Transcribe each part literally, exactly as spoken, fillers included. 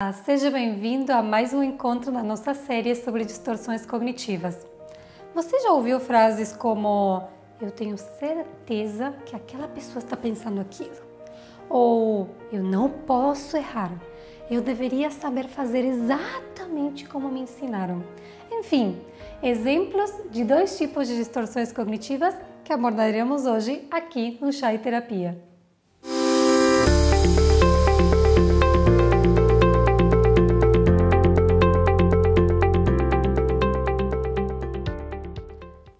Ah, seja bem-vindo a mais um encontro da nossa série sobre distorções cognitivas. Você já ouviu frases como eu tenho certeza que aquela pessoa está pensando aquilo? Ou eu não posso errar, eu deveria saber fazer exatamente como me ensinaram. Enfim, exemplos de dois tipos de distorções cognitivas que abordaremos hoje aqui no Chá e Terapia.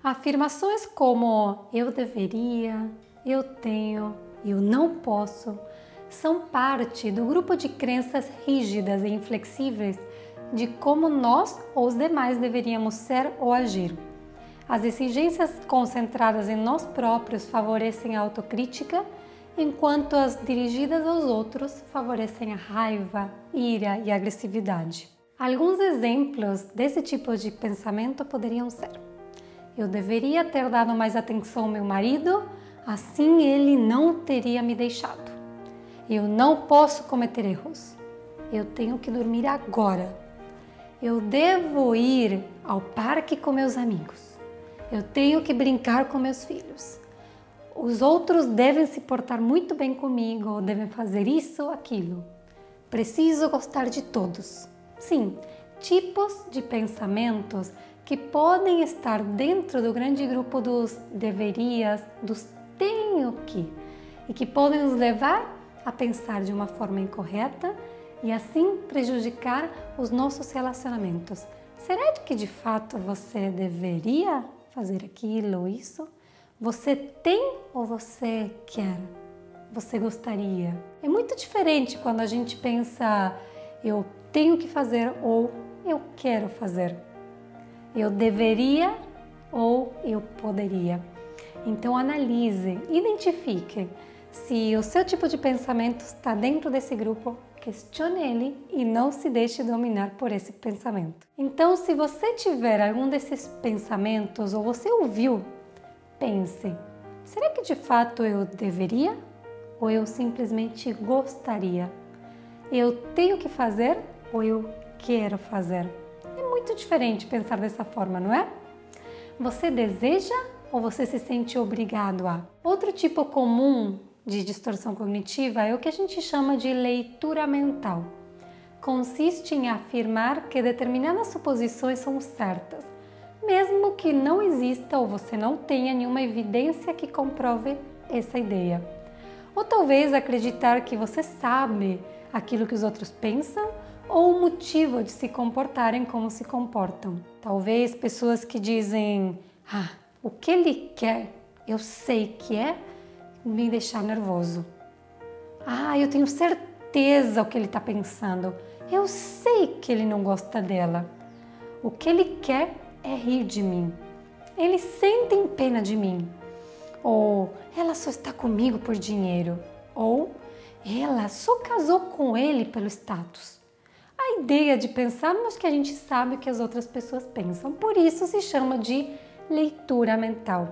Afirmações como eu deveria, eu tenho, eu não posso, são parte do grupo de crenças rígidas e inflexíveis de como nós ou os demais deveríamos ser ou agir. As exigências concentradas em nós próprios favorecem a autocrítica, enquanto as dirigidas aos outros favorecem a raiva, ira e agressividade. Alguns exemplos desse tipo de pensamento poderiam ser: eu deveria ter dado mais atenção ao meu marido, assim ele não teria me deixado. Eu não posso cometer erros. Eu tenho que dormir agora. Eu devo ir ao parque com meus amigos. Eu tenho que brincar com meus filhos. Os outros devem se portar muito bem comigo, devem fazer isso ou aquilo. Preciso gostar de todos. Sim, tipos de pensamentos que podem estar dentro do grande grupo dos deverias, dos tenho que, e que podem nos levar a pensar de uma forma incorreta e assim prejudicar os nossos relacionamentos. Será que de fato você deveria fazer aquilo ou isso? Você tem ou você quer? Você gostaria? É muito diferente quando a gente pensa eu tenho que fazer ou eu quero fazer. Eu deveria ou eu poderia. Então analise, identifique se o seu tipo de pensamento está dentro desse grupo, questione ele e não se deixe dominar por esse pensamento. Então, se você tiver algum desses pensamentos ou você ouviu, pense, será que de fato eu deveria ou eu simplesmente gostaria? Eu tenho que fazer ou eu quero fazer? É muito diferente pensar dessa forma, não é? Você deseja ou você se sente obrigado a? Outro tipo comum de distorção cognitiva é o que a gente chama de leitura mental. Consiste em afirmar que determinadas suposições são certas, mesmo que não exista ou você não tenha nenhuma evidência que comprove essa ideia. Ou talvez acreditar que você sabe aquilo que os outros pensam ou o motivo de se comportarem como se comportam. Talvez pessoas que dizem, ah, o que ele quer, eu sei que é me deixar nervoso. Ah, eu tenho certeza o que ele está pensando, eu sei que ele não gosta dela. O que ele quer é rir de mim, eles sentem pena de mim. Ou, ela só está comigo por dinheiro. Ou, ela só casou com ele pelo status. A ideia de pensarmos que a gente sabe o que as outras pessoas pensam, por isso se chama de leitura mental.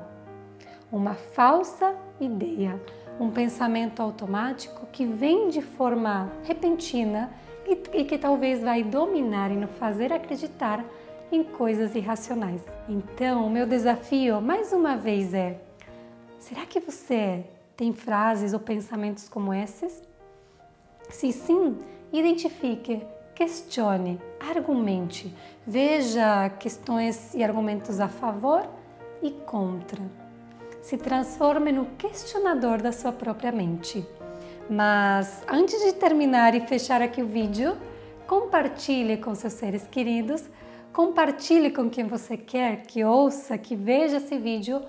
Uma falsa ideia, um pensamento automático que vem de forma repentina e, e que talvez vai dominar e nos fazer acreditar em coisas irracionais. Então, o meu desafio, mais uma vez, é: será que você tem frases ou pensamentos como esses? Se sim, identifique, questione, argumente, veja questões e argumentos a favor e contra. Se transforme no questionador da sua própria mente. Mas antes de terminar e fechar aqui o vídeo, compartilhe com seus seres queridos, compartilhe com quem você quer que ouça, que veja esse vídeo,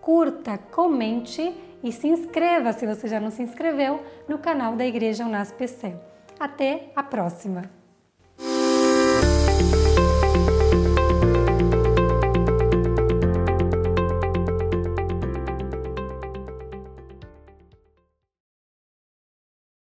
curta, comente e se inscreva, se você já não se inscreveu, no canal da Igreja Unasp E C. Até a próxima!